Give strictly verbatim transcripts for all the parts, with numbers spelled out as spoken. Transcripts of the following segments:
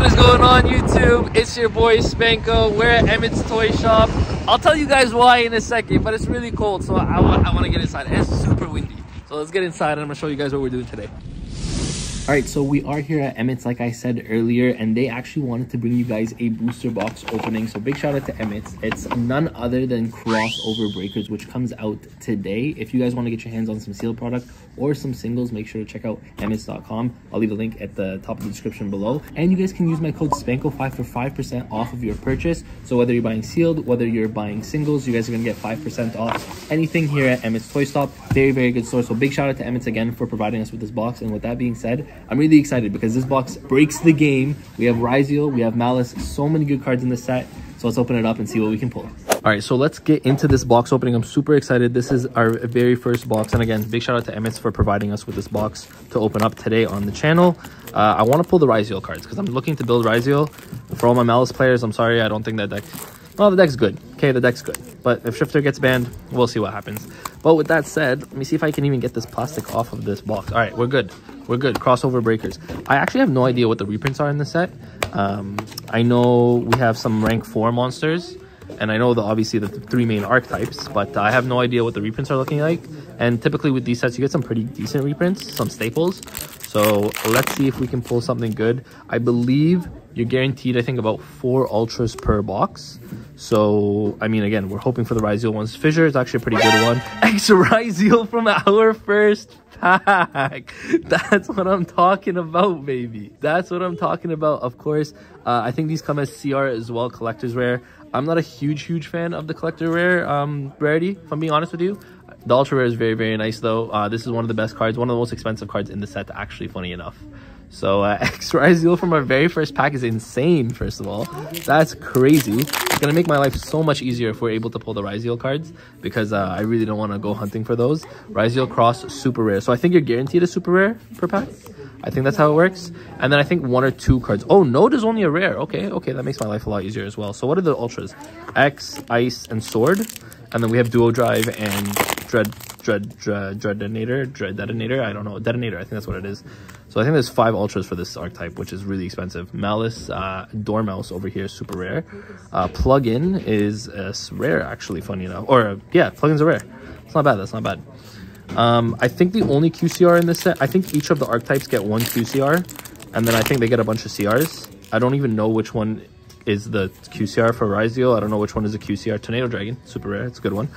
What is going on, YouTube? It's your boy Spanko. We're at Emmett's ToyStop. I'll tell you guys why in a second, but it's really cold, so I, I want to get inside. And it's super windy, so let's get inside and I'm gonna show you guys what we're doing today. All right, so we are here at Emmett's, like I said earlier, and they actually wanted to bring you guys a booster box opening. So big shout out to Emmett's. It's none other than Crossover Breakers, which comes out today. If you guys want to get your hands on some sealed product or some singles, make sure to check out emmett's dot com. I'll leave a link at the top of the description below. And you guys can use my code Spanko five for five percent off of your purchase. So whether you're buying sealed, whether you're buying singles, you guys are going to get five percent off anything here at Emmett's Toy Stop. Very, very good store. So big shout out to Emmett's again for providing us with this box. And with that being said, I'm really excited because this box breaks the game. We have Ryzeal, we have Malice, so many good cards in this set. So let's open it up and see what we can pull. All right, so let's get into this box opening. I'm super excited. This is our very first box. And again, big shout out to Emmett's for providing us with this box to open up today on the channel. Uh, I want to pull the Ryzeal cards because I'm looking to build Ryzeal. For all my Malice players, I'm sorry, I don't think that deck... Well, the deck's good. Okay, the deck's good. But if Shifter gets banned, we'll see what happens. But with that said, let me see if I can even get this plastic off of this box. All right, we're good. We're good. Crossover Breakers. I actually have no idea what the reprints are in this set. Um, I know we have some rank four monsters. And I know the obviously the th three main archetypes, but I have no idea what the reprints are looking like. And typically with these sets, you get some pretty decent reprints, some staples. So let's see if we can pull something good. I believe you're guaranteed, I think, about four ultras per box. So, I mean, again, we're hoping for the Ryzeal ones. Fissure is actually a pretty good one. Extra Ryzeal from our first pack. That's what I'm talking about, baby. That's what I'm talking about. Of course, uh, I think these come as C R as well, Collector's Rare. I'm not a huge, huge fan of the Collector Rare um, rarity, if I'm being honest with you. The Ultra Rare is very, very nice, though. Uh, this is one of the best cards, one of the most expensive cards in the set, actually, funny enough. So, uh, Ryzeal from our very first pack is insane, first of all. That's crazy. It's going to make my life so much easier if we're able to pull the Ryzeal cards, because uh, I really don't want to go hunting for those. Ryzeal Cross, Super Rare. So, I think you're guaranteed a Super Rare per pack. I think that's how it works. And then I think one or two cards. Oh, Node is only a Rare. Okay, okay, that makes my life a lot easier as well. So, what are the Ultras? X, Ice, and Sword. And then we have Duo Drive and Dread... Dread, dread, dread detonator, dread detonator. I don't know, detonator. I think that's what it is. So I think there's five ultras for this archetype, which is really expensive. Malice, uh, Dormouse over here, super rare. Uh, plug-in is uh, rare, actually. Funny enough, or uh, yeah, plugins are rare. It's not bad. That's not bad. Um, I think the only Q C R in this set. I think each of the archetypes get one Q C R, and then I think they get a bunch of C Rs. I don't even know which one is the Q C R for Ryzeal. I don't know which one is a Q C R. Tornado Dragon, super rare. It's a good one.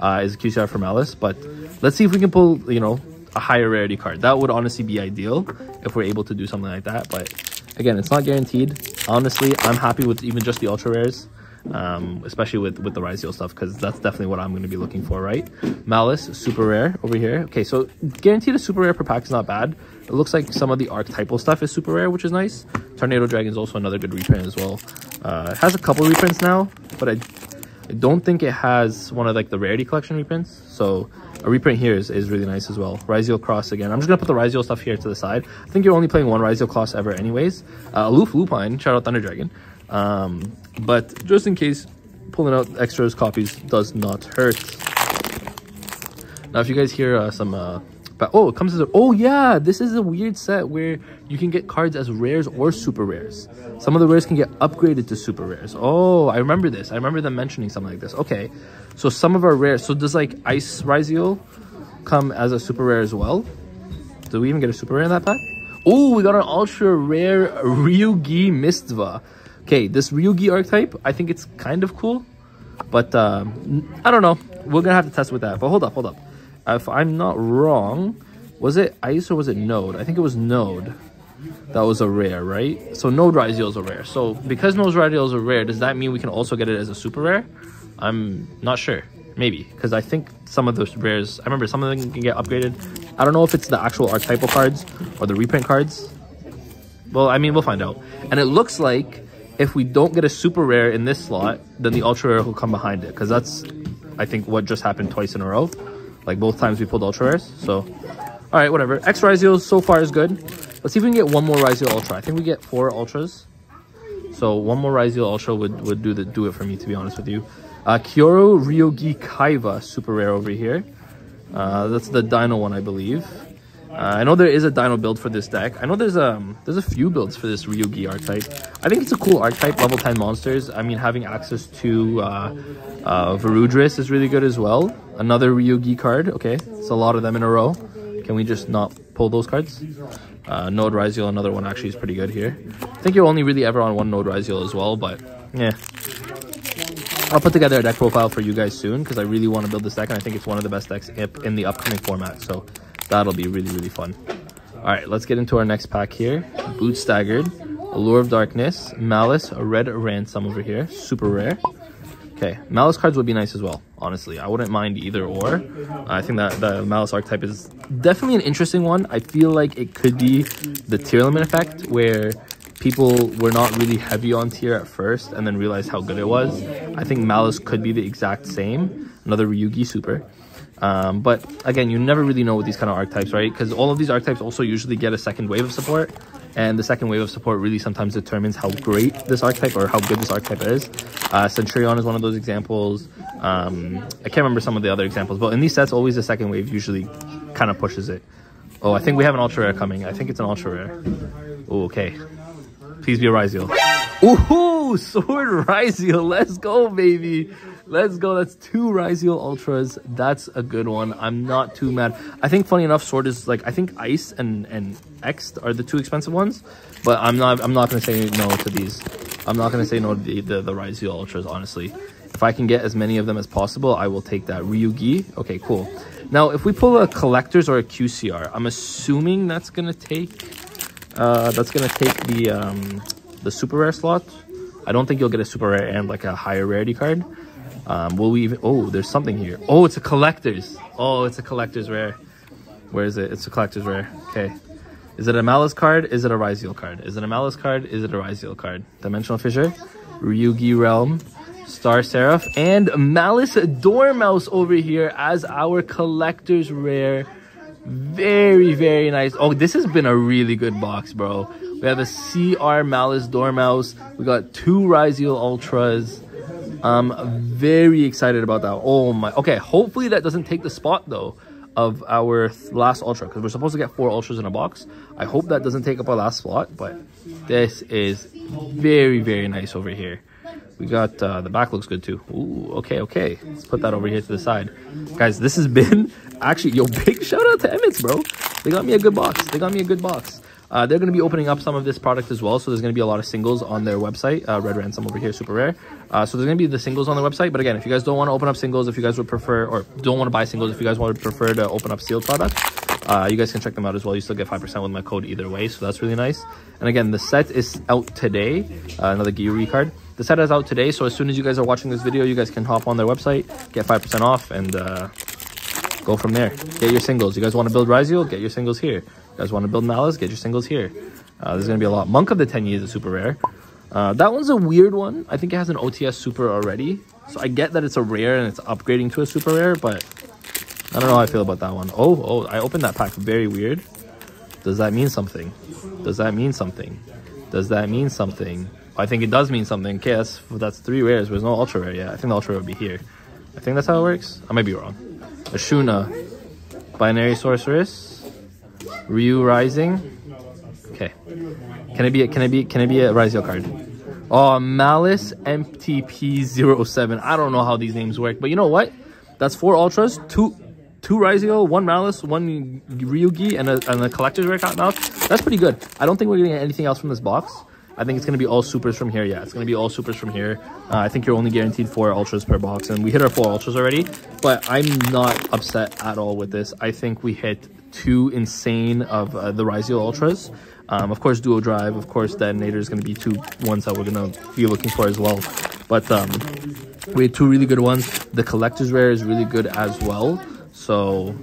Uh, is a Q C R for Malice, but let's see if we can pull, you know, a higher rarity card. That would honestly be ideal if we're able to do something like that, but again, it's not guaranteed. Honestly, I'm happy with even just the ultra rares, um, especially with, with the Ryzeal stuff, because that's definitely what I'm going to be looking for, right? Malice, super rare over here. Okay, so guaranteed a super rare per pack is not bad. It looks like some of the archetypal stuff is super rare, which is nice. Tornado Dragon is also another good reprint as well. Uh, it has a couple reprints now, but I... I don't think it has one of like the rarity collection reprints, so a reprint here is, is really nice as well. Ryzeal Cross again. I'm just gonna put the Ryzeal stuff here to the side. I think you're only playing one Ryzeal Cross ever anyways. Uh, Aloof Lupine, shout out Thunder Dragon. Um, but just in case, pulling out extras copies does not hurt. Now if you guys hear uh, some... Uh, oh, it comes as a... Oh, yeah! This is a weird set where you can get cards as rares or super rares. Some of the rares can get upgraded to super rares. Oh, I remember this. I remember them mentioning something like this. Okay, so some of our rares... So does, like, Ice Rizio come as a super rare as well? Do we even get a super rare in that pack? Oh, we got an ultra rare Ryugi Mistsava. Okay, this Ryugi archetype, I think it's kind of cool. But, um, I don't know. We're gonna have to test with that. But hold up, hold up. If I'm not wrong, was it Ice or was it Node? I think it was Node. That was a rare, right? So Node Ryzeal is a rare. So because Node Ryzeal is a rare, does that mean we can also get it as a super rare? I'm not sure. Maybe. Because I think some of those rares... I remember some of them can get upgraded. I don't know if it's the actual archetypal cards or the reprint cards. Well, I mean, we'll find out. And it looks like if we don't get a super rare in this slot, then the ultra rare will come behind it. Because that's, I think, what just happened twice in a row. Like, both times we pulled Ultra Rares, so... Alright, whatever. X Ryzeal so far is good. Let's see if we can get one more Ryzeal Ultra. I think we get four Ultras. So, one more Ryzeal Ultra would, would do the do it for me, to be honest with you. Uh, Kyoro Ryogi Kaiba, super rare over here. Uh, that's the Dino one, I believe. Uh, I know there is a Dino build for this deck. I know there's um there's a few builds for this Ryugi archetype. I think it's a cool archetype. Level ten monsters. I mean, having access to uh, uh, Veludris is really good as well. Another Ryugi card. Okay, it's a lot of them in a row. Can we just not pull those cards? Uh, Node Ryzeal, another one actually is pretty good here. I think you're only really ever on one Node Ryzeal as well, but yeah. I'll put together a deck profile for you guys soon because I really want to build this deck, and I think it's one of the best decks in the upcoming format, so that'll be really, really fun. All right, let's get into our next pack here. Boot Staggered, Allure of Darkness, Malice, a Red Ransom over here, super rare. Okay, Malice cards would be nice as well, honestly. I wouldn't mind either or. I think that the Malice archetype is definitely an interesting one. I feel like it could be the tier limit effect where people were not really heavy on tier at first and then realized how good it was. I think Malice could be the exact same. Another Ryugi super. Um, but again, you never really know with these kind of archetypes, right? Because all of these archetypes also usually get a second wave of support. And the second wave of support really sometimes determines how great this archetype or how good this archetype is. Uh, Centurion is one of those examples. Um, I can't remember some of the other examples. But in these sets, always the second wave usually kind of pushes it. Oh, I think we have an Ultra Rare coming. I think it's an Ultra Rare. Oh, okay. Please be a Ryzeal. Ooh, Sword Ryzeal. Let's go, baby. Let's go. That's two Ryzeal Ultras. That's a good one. I'm not too mad. I think, funny enough, Sword is like, I think Ice and, and X are the two expensive ones. But I'm not I'm not going to say no to these. I'm not going to say no to the, the, the Ryzeal Ultras, honestly. If I can get as many of them as possible, I will take that. Ryugi. Okay, cool. Now, if we pull a Collector's or a Q C R, I'm assuming that's going to take... Uh, that's gonna take the um, the super rare slot. I don't think you'll get a super rare and like a higher rarity card. Um, will we even? Oh, there's something here. Oh, it's a collector's. Oh, it's a collector's rare. Where is it? It's a collector's rare. Okay. Is it a Malice card? Is it a Ryzeal card? Is it a Malice card? Is it a Ryzeal card? Dimensional Fissure, Ryugi Realm, Star Seraph, and Malice Dormouse over here as our collector's rare. Very, very nice. Oh, this has been a really good box, bro. We have a C R Malice Dormouse. We got two Ryzeal Ultras. Um, very excited about that. Oh my. Okay, hopefully that doesn't take the spot though of our last Ultra, because we're supposed to get four Ultras in a box. I hope that doesn't take up our last slot, but this is very, very nice over here. We got uh, the back looks good too. Ooh, okay, okay. Let's put that over here to the side. Guys, this has been... Actually, yo, big shout out to Emmett's, bro. They got me a good box. They got me a good box. Uh, they're going to be opening up some of this product as well. So there's going to be a lot of singles on their website. Uh, Red Ransom over here, super rare. Uh, so there's going to be the singles on their website. But again, if you guys don't want to open up singles, if you guys would prefer, or don't want to buy singles, if you guys would prefer to open up sealed products, uh, you guys can check them out as well. You still get five percent with my code either way. So that's really nice. And again, the set is out today. Uh, another Gyuri card. The set is out today. So as soon as you guys are watching this video, you guys can hop on their website, get five percent off, and... Uh, go from there. Get your singles. You guys want to build Ryzeal? Get your singles here. You guys want to build Malice? Get your singles here. Uh, there's going to be a lot. Monk of the ten years is super rare. Uh, that one's a weird one. I think it has an O T S super already. So I get that it's a rare and it's upgrading to a super rare, but I don't know how I feel about that one. Oh, oh, I opened that pack. Very weird. Does that mean something? Does that mean something? Does that mean something? I think it does mean something. Okay, that's, that's three rares. There's no ultra rare yet. I think the ultra rare would be here. I think that's how it works. I might be wrong. Ashuna Binary Sorceress, Ryu Rising. Okay, can it be a, can it be can it be a Ryzeal card? Oh, Malice M T P zero seven. I don't know how these names work, but you know what? That's four Ultras, two two Ryzeal, one Malice, one Ryugi, and a, and a Collector's Rare Cottonmouth. That's pretty good. I don't think we're getting anything else from this box. I think it's going to be all supers from here. Yeah, it's going to be all supers from here. Uh, I think you're only guaranteed four ultras per box. And we hit our four ultras already. But I'm not upset at all with this. I think we hit two insane of uh, the Ryzeal Ultras. Um, of course, Duo Drive. Of course, Detonator is going to be two ones that we're going to be looking for as well. But um, we had two really good ones. The Collector's Rare is really good as well. So...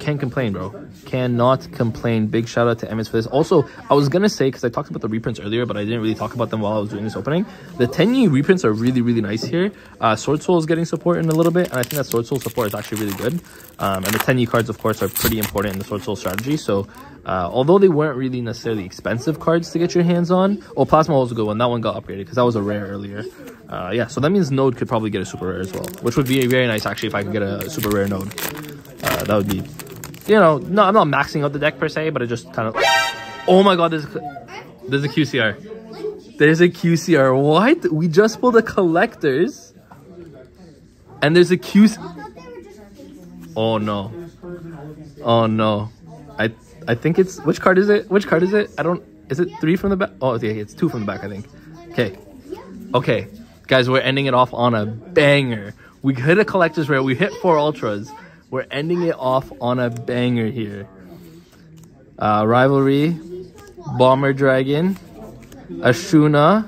can't complain, bro. Cannot complain. Big shout out to Emmett's for this. Also, I was gonna say, because I talked about the reprints earlier, but I didn't really talk about them while I was doing this opening. The ten year reprints are really, really nice here. Uh, Sword Soul is getting support in a little bit, and I think that Sword Soul support is actually really good. Um, and the ten year cards, of course, are pretty important in the Sword Soul strategy. So, uh, although they weren't really necessarily expensive cards to get your hands on, oh, Plasma was a good one. That one got upgraded because that was a rare earlier. Uh, yeah, so that means Node could probably get a super rare as well, which would be very nice actually if I could get a super rare Node. Uh, that would be you know, no, I'm not maxing out the deck per se, but it just kind of... Oh my god, there's a, there's a Q C R. There's a Q C R. What? We just pulled a Collector's. And there's a Q C R. Oh no. Oh no. I I think it's... Which card is it? Which card is it? I don't... Is it three from the back? Oh, yeah, it's two from the back, I think. Okay. Okay. Guys, we're ending it off on a banger. We hit a Collector's Rare. We hit four Ultras. We're ending it off on a banger here. Uh, Rivalry, Bomber Dragon, Ashuna,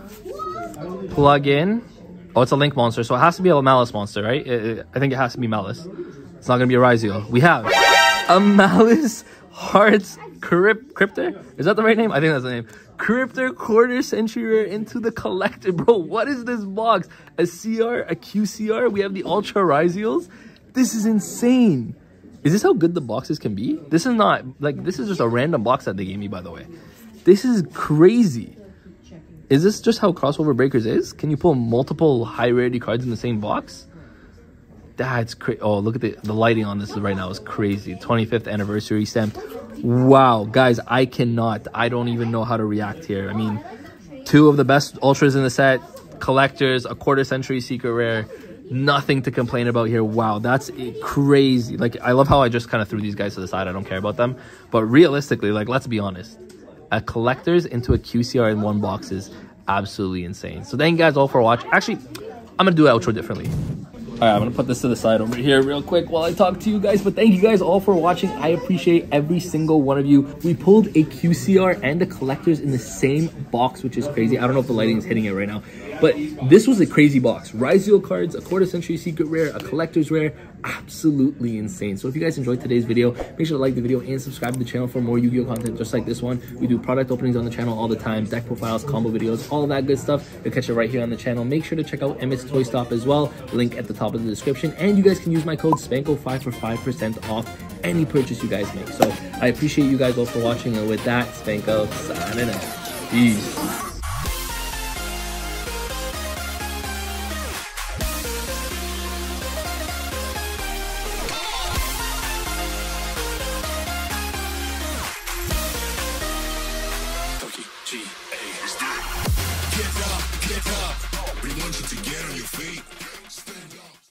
Plug-in. Oh, it's a Link monster, so it has to be a Malice monster, right? It, it, I think it has to be Malice. It's not going to be a Ryzeal. We have a Malice Hearts Crypt Cryptor. Is that the right name? I think that's the name. Cryptor Quarter Century Rare into the Collector. Bro, what is this box? A C R, a Q C R. We have the Ultra Ryzeals. This is insane. Is this how good the boxes can be? This is not, like, this is just a random box that they gave me, by the way. This is crazy. Is this just how Crossover Breakers is? Can you pull multiple high rarity cards in the same box? That's crazy. Oh, look at the, the lighting on this right now is crazy. twenty-fifth anniversary stamp. Wow, guys, I cannot. I don't even know how to react here. I mean, two of the best Ultras in the set, Collectors, a Quarter Century Secret Rare. Nothing to complain about here. Wow, that's crazy. Like, I love how I just kind of threw these guys to the side. I don't care about them. But realistically, like, let's be honest. A Collector's into a Q C R in one box is absolutely insane. So thank you guys all for watching. Actually, I'm going to do an outro differently. All right, I'm going to put this to the side over here real quick while I talk to you guys. But thank you guys all for watching. I appreciate every single one of you. We pulled a Q C R and a Collector's in the same box, which is crazy. I don't know if the lighting is hitting it right now. But this was a crazy box. Ryzeal cards, a Quarter Century Secret Rare, a Collector's Rare. Absolutely insane. So if you guys enjoyed today's video, make sure to like the video and subscribe to the channel for more Yu-Gi-Oh content just like this one. We do product openings on the channel all the time, deck profiles, combo videos, all that good stuff. You'll catch it right here on the channel. Make sure to check out Emmett's ToyStop as well. Link at the top of the description. And you guys can use my code Spanko five for five percent off any purchase you guys make. So I appreciate you guys all for watching. And with that, Spanko signing out. Peace.